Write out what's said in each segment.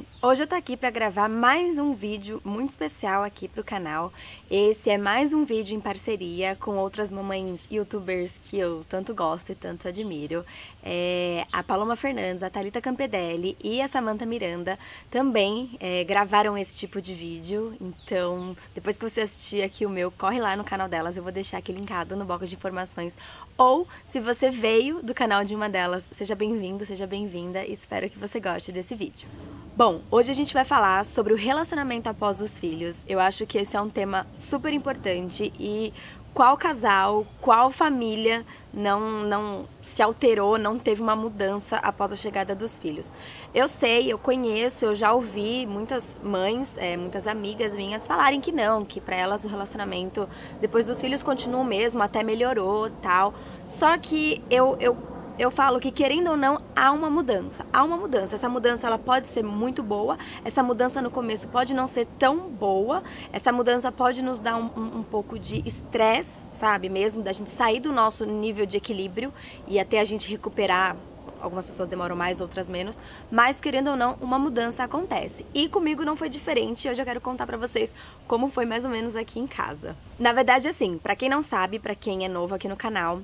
bem? Hoje eu tô aqui para gravar mais um vídeo muito especial aqui pro canal. Esse é mais um vídeo em parceria com outras mamães youtubers que eu tanto gosto e tanto admiro. A Paloma Fernandes, a Thalita Campedelli e a Samantha Miranda também gravaram esse tipo de vídeo. Então, depois que você assistir aqui o meu, corre lá no canal delas, eu vou deixar aqui linkado no box de informações. Ou, se você veio do canal de uma delas, seja bem-vindo, seja bem-vinda e espero que você goste desse vídeo. Bom, hoje a gente vai falar sobre o relacionamento após os filhos. Eu acho que esse é um tema super importante e qual casal, qual família não se alterou, não teve uma mudança após a chegada dos filhos. Eu sei, eu conheço, eu já ouvi muitas mães, muitas amigas minhas falarem que não, que para elas o relacionamento depois dos filhos continua o mesmo, até melhorou e tal. Só que eu falo que, querendo ou não, há uma mudança. Há uma mudança. Essa mudança ela pode ser muito boa, essa mudança no começo pode não ser tão boa, essa mudança pode nos dar um pouco de estresse, sabe, mesmo, da gente sair do nosso nível de equilíbrio e até a gente recuperar. Algumas pessoas demoram mais, outras menos, mas querendo ou não, uma mudança acontece. E comigo não foi diferente, hoje eu quero contar pra vocês como foi mais ou menos aqui em casa. Na verdade, assim, pra quem não sabe, pra quem é novo aqui no canal,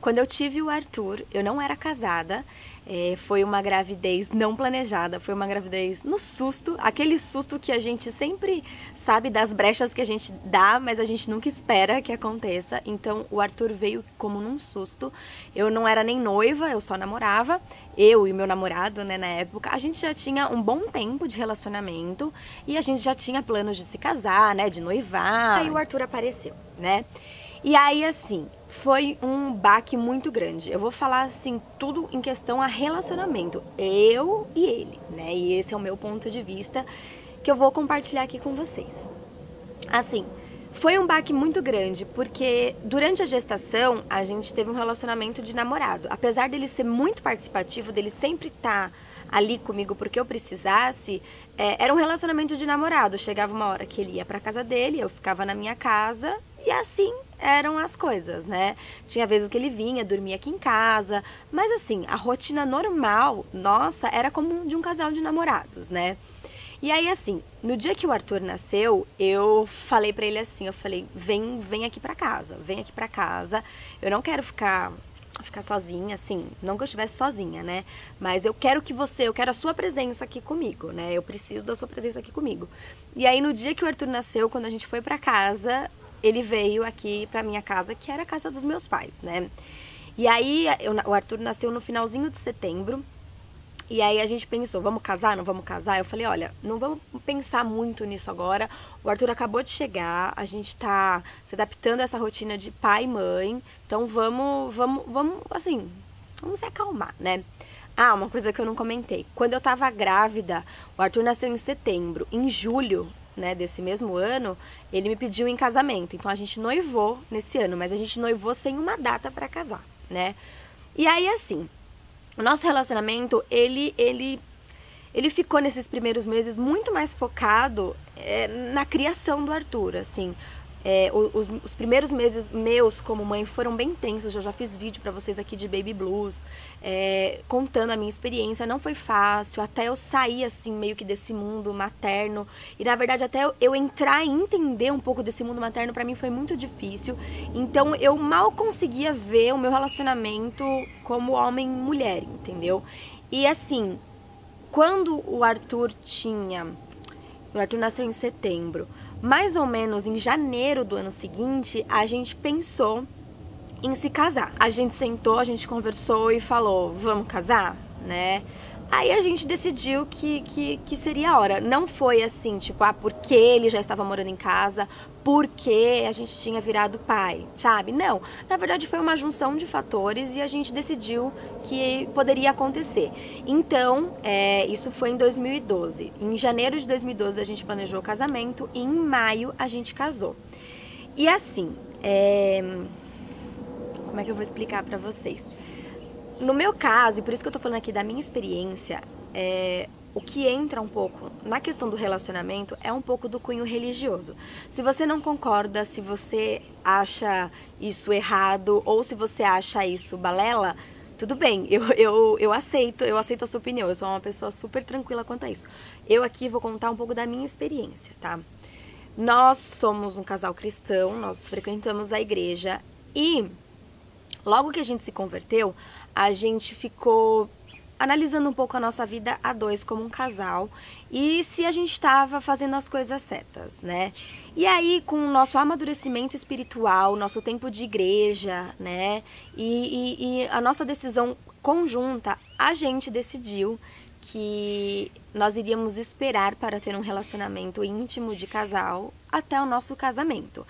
quando eu tive o Arthur, eu não era casada, foi uma gravidez não planejada, foi uma gravidez no susto, aquele susto que a gente sempre sabe das brechas que a gente dá, mas a gente nunca espera que aconteça. Então o Arthur veio como num susto, eu não era nem noiva, eu só namorava, eu e meu namorado, né, na época. A gente já tinha um bom tempo de relacionamento e a gente já tinha planos de se casar, né, de noivar. Aí o Arthur apareceu, né? E aí, assim, foi um baque muito grande. Eu vou falar, assim, tudo em questão a relacionamento. Eu e ele, né? E esse é o meu ponto de vista que eu vou compartilhar aqui com vocês. Assim, foi um baque muito grande porque durante a gestação a gente teve um relacionamento de namorado. Apesar dele ser muito participativo, dele sempre estar ali comigo porque eu precisasse, era um relacionamento de namorado. Chegava uma hora que ele ia pra casa dele, eu ficava na minha casa e assim eram as coisas, né? Tinha vezes que ele vinha, dormia aqui em casa, mas assim, a rotina normal nossa era como de um casal de namorados, né? E aí, assim, no dia que o Arthur nasceu, eu falei pra ele assim, eu falei, vem aqui pra casa, eu não quero ficar sozinha, assim, não que eu estivesse sozinha, né? Mas eu quero a sua presença aqui comigo, né? Eu preciso da sua presença aqui comigo. E aí, no dia que o Arthur nasceu, quando a gente foi pra casa, ele veio aqui pra minha casa, que era a casa dos meus pais, né? E aí, o Arthur nasceu no finalzinho de setembro. E aí a gente pensou, vamos casar, não vamos casar? Eu falei, olha, não vamos pensar muito nisso agora. O Arthur acabou de chegar, a gente tá se adaptando a essa rotina de pai e mãe. Então vamos se acalmar, né? Ah, uma coisa que eu não comentei. Quando eu tava grávida, o Arthur nasceu em setembro, em julho, né, desse mesmo ano, ele me pediu em casamento. Então a gente noivou nesse ano, mas a gente noivou sem uma data pra casar, né? E aí, assim, o nosso relacionamento, ele ficou nesses primeiros meses muito mais focado na criação do Arthur, assim. Os primeiros meses meus como mãe foram bem tensos, eu já fiz vídeo pra vocês aqui de Baby Blues, contando a minha experiência. Não foi fácil, até eu sair assim meio que desse mundo materno e, na verdade, até eu entrar e entender um pouco desse mundo materno, pra mim foi muito difícil. Então eu mal conseguia ver o meu relacionamento como homem e mulher, entendeu? E assim, quando o Arthur nasceu em setembro, mais ou menos em janeiro do ano seguinte, a gente pensou em se casar. A gente sentou, a gente conversou e falou, vamos casar, né? Aí a gente decidiu que seria a hora. Não foi assim, tipo, ah, porque ele já estava morando em casa, porque a gente tinha virado pai, sabe? Não, na verdade foi uma junção de fatores e a gente decidiu que poderia acontecer. Então, isso foi em 2012. Em janeiro de 2012 a gente planejou o casamento e em maio a gente casou. E assim, como é que eu vou explicar pra vocês? No meu caso, e por isso que eu tô falando aqui da minha experiência, o que entra um pouco na questão do relacionamento é um pouco do cunho religioso. Se você não concorda, se você acha isso errado ou se você acha isso balela, tudo bem, eu aceito a sua opinião, eu sou uma pessoa super tranquila quanto a isso. Eu aqui vou contar um pouco da minha experiência, tá? Nós somos um casal cristão, nós frequentamos a igreja e logo que a gente se converteu, a gente ficou analisando um pouco a nossa vida a dois como um casal e se a gente estava fazendo as coisas certas, né? E aí, com o nosso amadurecimento espiritual, nosso tempo de igreja, né? E a nossa decisão conjunta, a gente decidiu que nós iríamos esperar para ter um relacionamento íntimo de casal até o nosso casamento.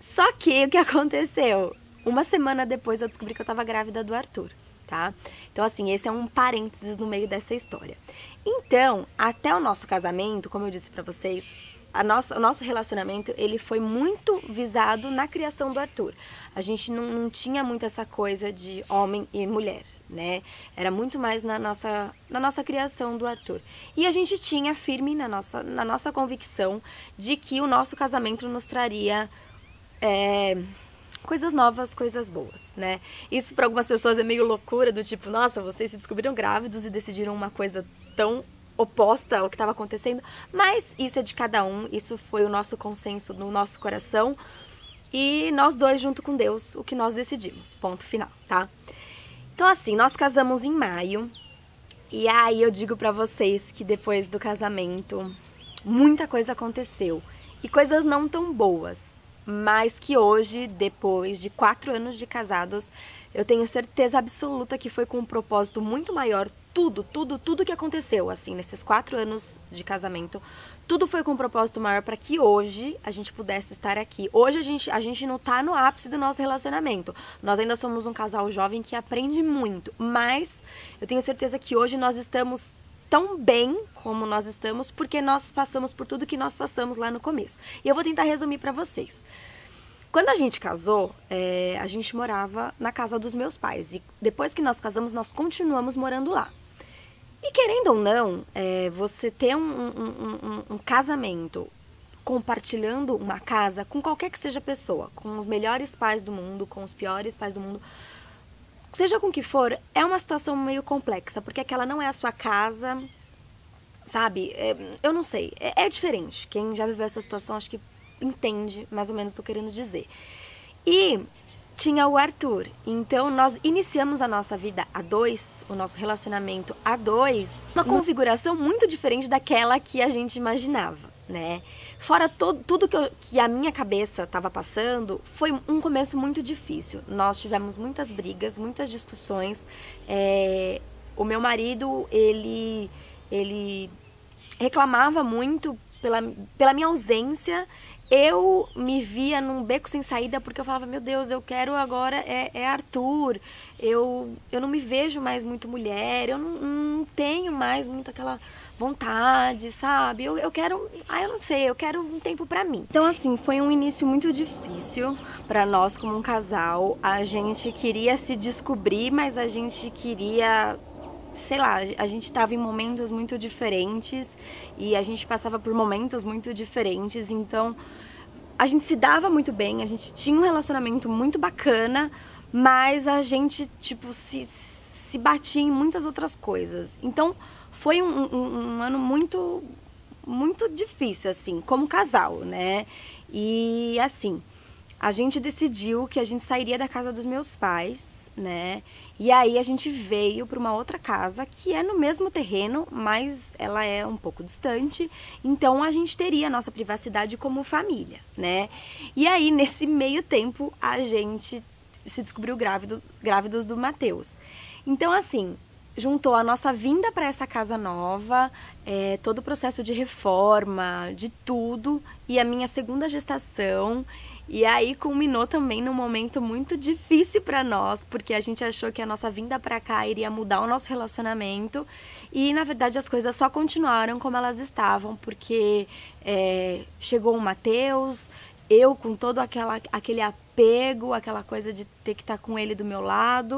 Só que o que aconteceu? Uma semana depois eu descobri que eu estava grávida do Arthur. Tá? Então assim, esse é um parênteses no meio dessa história. Então, até o nosso casamento, como eu disse pra vocês, o nosso relacionamento, ele foi muito visado na criação do Arthur. A gente não tinha muito essa coisa de homem e mulher, né? Era muito mais na nossa criação do Arthur. E a gente tinha firme na nossa convicção de que o nosso casamento nos traria... coisas novas, coisas boas, né? Isso para algumas pessoas é meio loucura, do tipo, nossa, vocês se descobriram grávidos e decidiram uma coisa tão oposta ao que estava acontecendo, mas isso é de cada um, isso foi o nosso consenso no nosso coração e nós dois junto com Deus, o que nós decidimos, ponto final, tá? Então assim, nós casamos em maio e aí eu digo para vocês que depois do casamento muita coisa aconteceu e coisas não tão boas. Mas que hoje, depois de 4 anos de casados, eu tenho certeza absoluta que foi com um propósito muito maior. Tudo que aconteceu, assim, nesses 4 anos de casamento, tudo foi com um propósito maior para que hoje a gente pudesse estar aqui. Hoje a gente não tá no ápice do nosso relacionamento. Nós ainda somos um casal jovem que aprende muito. Mas eu tenho certeza que hoje nós estamos... tão bem como nós estamos, porque nós passamos por tudo que nós passamos lá no começo. E eu vou tentar resumir pra vocês. Quando a gente casou, a gente morava na casa dos meus pais. E depois que nós casamos, nós continuamos morando lá. E querendo ou não, você ter um casamento compartilhando uma casa com qualquer que seja a pessoa, com os melhores pais do mundo, com os piores pais do mundo... Seja com que for, é uma situação meio complexa, porque aquela não é a sua casa, sabe? Eu não sei, é diferente. Quem já viveu essa situação, acho que entende mais ou menos o que eu tô querendo dizer. E tinha o Arthur, então nós iniciamos a nossa vida a dois, o nosso relacionamento a dois, uma configuração muito diferente daquela que a gente imaginava, né? Fora tudo que a minha cabeça estava passando, foi um começo muito difícil. Nós tivemos muitas brigas, muitas discussões. O meu marido, ele reclamava muito pela minha ausência. Eu me via num beco sem saída porque eu falava, meu Deus, eu quero agora Arthur. Eu não me vejo mais muito mulher, eu não tenho mais muito aquela... vontade, sabe? Eu quero... eu não sei, eu quero um tempo pra mim. Então, assim, foi um início muito difícil pra nós como um casal. A gente queria se descobrir, mas a gente queria... sei lá, a gente tava em momentos muito diferentes e a gente passava por momentos muito diferentes, então a gente se dava muito bem, a gente tinha um relacionamento muito bacana, mas a gente, tipo, se batia em muitas outras coisas. Então, foi um ano muito difícil, assim, como casal, né? E, assim, a gente decidiu que a gente sairia da casa dos meus pais, né? E aí a gente veio para uma outra casa, que é no mesmo terreno, mas ela é um pouco distante. Então, a gente teria a nossa privacidade como família, né? E aí, nesse meio tempo, a gente se descobriu grávidos do Matheus. Então, assim... juntou a nossa vinda para essa casa nova, todo o processo de reforma, de tudo, e a minha segunda gestação. E aí culminou também num momento muito difícil para nós, porque a gente achou que a nossa vinda para cá iria mudar o nosso relacionamento. E, na verdade, as coisas só continuaram como elas estavam, porque chegou o Matheus, eu com todo aquele apego, aquela coisa de ter que estar com ele do meu lado,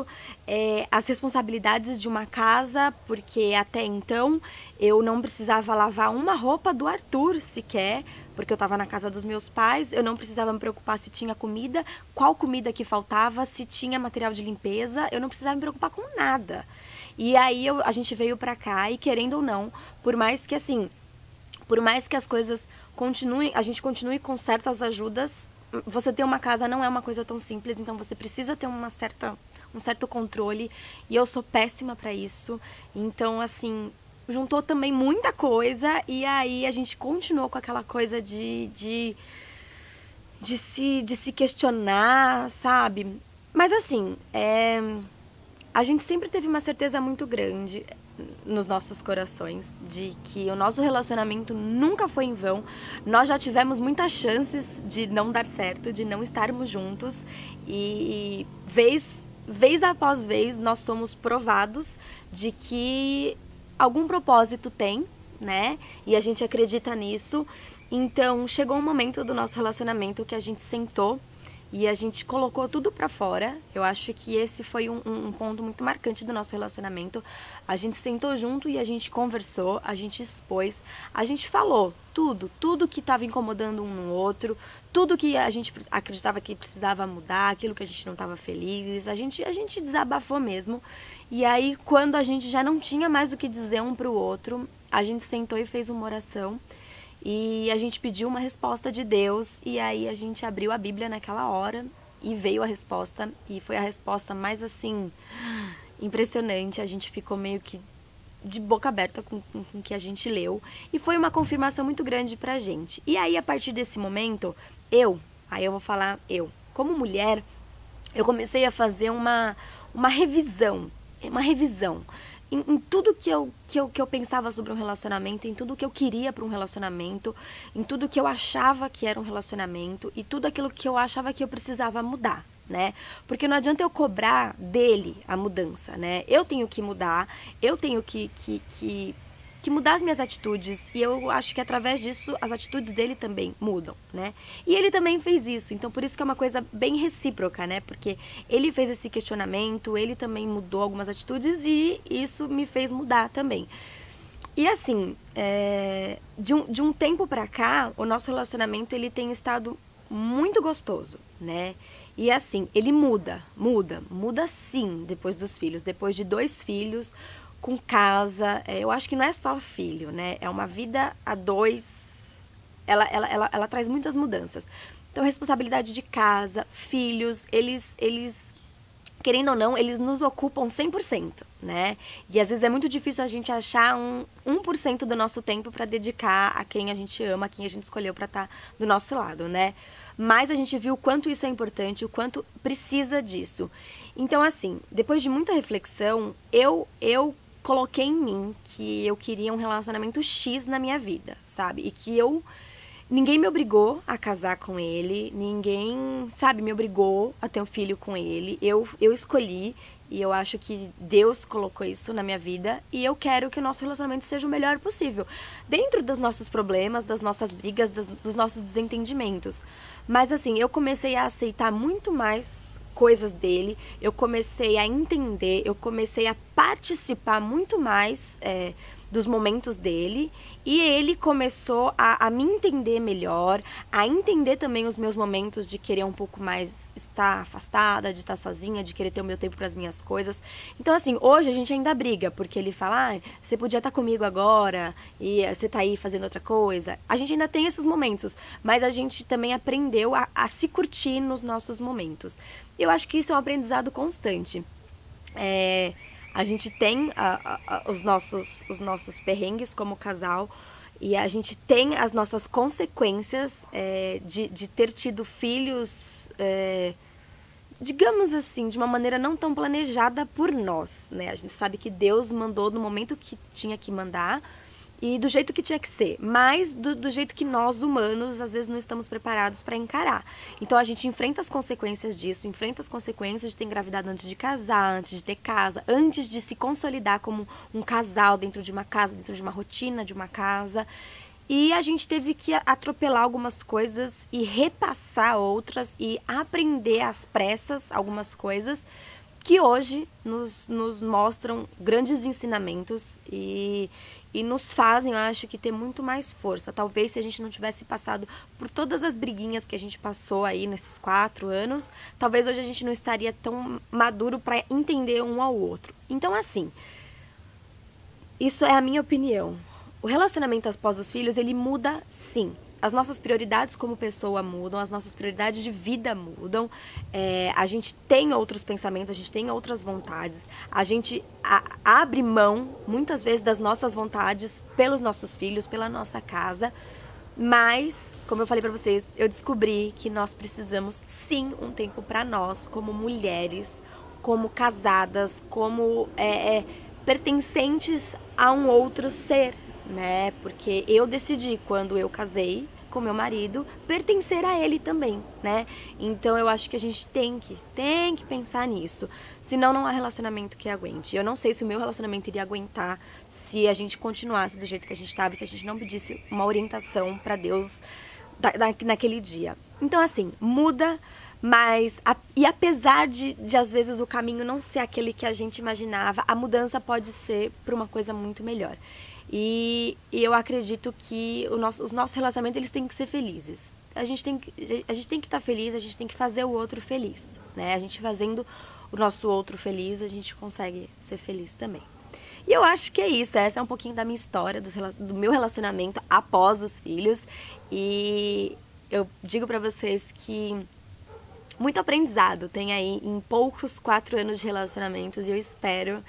as responsabilidades de uma casa, porque até então eu não precisava lavar uma roupa do Arthur sequer, porque eu estava na casa dos meus pais, eu não precisava me preocupar se tinha comida, qual comida que faltava, se tinha material de limpeza, eu não precisava me preocupar com nada. E aí a gente veio pra cá e, querendo ou não, por mais que as coisas continuem, a gente continue com certas ajudas, você ter uma casa não é uma coisa tão simples, então você precisa ter uma certa, um certo controle, e eu sou péssima pra isso, então assim... Juntou também muita coisa, e aí a gente continuou com aquela coisa de se questionar, sabe? Mas assim, a gente sempre teve uma certeza muito grande nos nossos corações de que o nosso relacionamento nunca foi em vão. Nós já tivemos muitas chances de não dar certo, de não estarmos juntos, e vez após vez nós somos provados de que... algum propósito tem, né? E a gente acredita nisso. Então, chegou um momento do nosso relacionamento que a gente sentou e a gente colocou tudo pra fora. Eu acho que esse foi um ponto muito marcante do nosso relacionamento. A gente sentou junto e a gente conversou, a gente expôs, a gente falou tudo que estava incomodando um no outro, tudo que a gente acreditava que precisava mudar, aquilo que a gente não estava feliz. A gente desabafou mesmo. E aí, quando a gente já não tinha mais o que dizer um pro outro, a gente sentou e fez uma oração. E a gente pediu uma resposta de Deus. E aí a gente abriu a Bíblia naquela hora e veio a resposta. E foi a resposta mais, assim, impressionante. A gente ficou meio que de boca aberta com o que a gente leu. E foi uma confirmação muito grande pra gente. E aí, a partir desse momento, eu como mulher, eu comecei a fazer uma revisão. Uma revisão em tudo que eu pensava sobre um relacionamento, em tudo que eu queria para um relacionamento, em tudo que eu achava que era um relacionamento e tudo aquilo que eu achava que eu precisava mudar, né? Porque não adianta eu cobrar dele a mudança, né? Eu tenho que mudar, eu tenho que mudar as minhas atitudes, e eu acho que através disso as atitudes dele também mudam, né? E ele também fez isso, então por isso que é uma coisa bem recíproca, né? Porque ele fez esse questionamento, ele também mudou algumas atitudes e isso me fez mudar também. E assim, de um tempo pra cá, o nosso relacionamento ele tem estado muito gostoso, né? E assim, ele muda sim depois dos filhos, depois de 2 filhos, com casa. Eu acho que não é só filho, né? É uma vida a 2, ela traz muitas mudanças. Então, responsabilidade de casa, filhos, eles querendo ou não, eles nos ocupam 100%, né? E às vezes é muito difícil a gente achar um 1% do nosso tempo para dedicar a quem a gente ama, a quem a gente escolheu para estar do nosso lado, né? Mas a gente viu o quanto isso é importante, o quanto precisa disso. Então, assim, depois de muita reflexão, eu coloquei em mim que eu queria um relacionamento X na minha vida, sabe? E que ninguém me obrigou a casar com ele, ninguém, sabe, me obrigou a ter um filho com ele. Eu escolhi, e eu acho que Deus colocou isso na minha vida, e eu quero que o nosso relacionamento seja o melhor possível, dentro dos nossos problemas, das nossas brigas, dos nossos desentendimentos. Mas assim, eu comecei a aceitar muito mais coisas dele, eu comecei a entender, eu comecei a participar muito mais dos momentos dele, e ele começou a me entender melhor, a entender também os meus momentos de querer um pouco mais estar afastada, de estar sozinha, de querer ter o meu tempo para as minhas coisas. Então assim, hoje a gente ainda briga, porque ele fala, ah, você podia estar comigo agora, e você tá aí fazendo outra coisa. A gente ainda tem esses momentos, mas a gente também aprendeu a se curtir nos nossos momentos. Eu acho que isso é um aprendizado constante. A gente tem os nossos perrengues como casal, e a gente tem as nossas consequências de ter tido filhos, digamos assim, de uma maneira não tão planejada por nós, né? A gente sabe que Deus mandou no momento que tinha que mandar e do jeito que tinha que ser, mas do jeito que nós humanos às vezes não estamos preparados para encarar. Então a gente enfrenta as consequências disso, enfrenta as consequências de ter engravidado antes de casar, antes de ter casa, antes de se consolidar como um casal dentro de uma casa, dentro de uma rotina, de uma casa. E a gente teve que atropelar algumas coisas e repassar outras e aprender às pressas algumas coisas que hoje nos mostram grandes ensinamentos e nos fazem, eu acho, que ter muito mais força. Talvez se a gente não tivesse passado por todas as briguinhas que a gente passou aí nesses 4 anos, talvez hoje a gente não estaria tão maduro para entender um ao outro. Então, assim, isso é a minha opinião. O relacionamento após os filhos, ele muda sim. As nossas prioridades como pessoa mudam, as nossas prioridades de vida mudam, a gente tem outros pensamentos, a gente tem outras vontades, a gente abre mão, muitas vezes, das nossas vontades pelos nossos filhos, pela nossa casa, mas, como eu falei pra vocês, eu descobri que nós precisamos, sim, um tempo pra nós, como mulheres, como casadas, como pertencentes a um outro ser, né? Porque eu decidi, quando eu casei com meu marido, pertencer a ele também, né? Então eu acho que a gente tem que pensar nisso, senão não há relacionamento que aguente. Eu não sei se o meu relacionamento iria aguentar se a gente continuasse do jeito que a gente estava, se a gente não pedisse uma orientação para Deus naquele dia. Então, assim, muda. Mas, e apesar de às vezes o caminho não ser aquele que a gente imaginava, a mudança pode ser para uma coisa muito melhor. E eu acredito que os nossos relacionamentos, eles têm que ser felizes. A gente tem que estar feliz, a gente tem que fazer o outro feliz, né? A gente fazendo o nosso outro feliz, a gente consegue ser feliz também. E eu acho que é isso, essa é um pouquinho da minha história, do meu relacionamento após os filhos. E eu digo pra vocês que muito aprendizado tem aí em poucos 4 anos de relacionamentos, e eu espero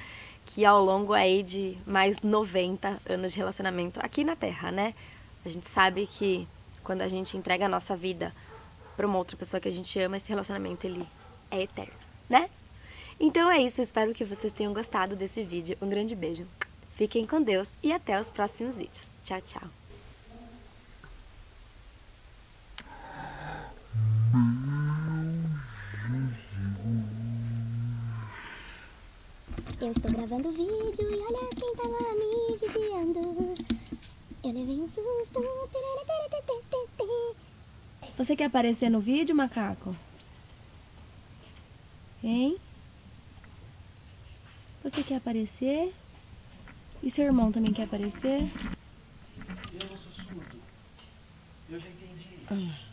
que ao longo aí de mais 90 anos de relacionamento aqui na Terra, né? A gente sabe que quando a gente entrega a nossa vida para uma outra pessoa que a gente ama, esse relacionamento, ele é eterno, né? Então é isso, eu espero que vocês tenham gostado desse vídeo. Um grande beijo, fiquem com Deus e até os próximos vídeos. Tchau, tchau! Eu estou gravando o vídeo e olha quem tá lá me vigiando. Eu levei um susto. Você quer aparecer no vídeo, macaco? Hein? Você quer aparecer? E seu irmão também quer aparecer? Eu não sou surdo. Eu já entendi.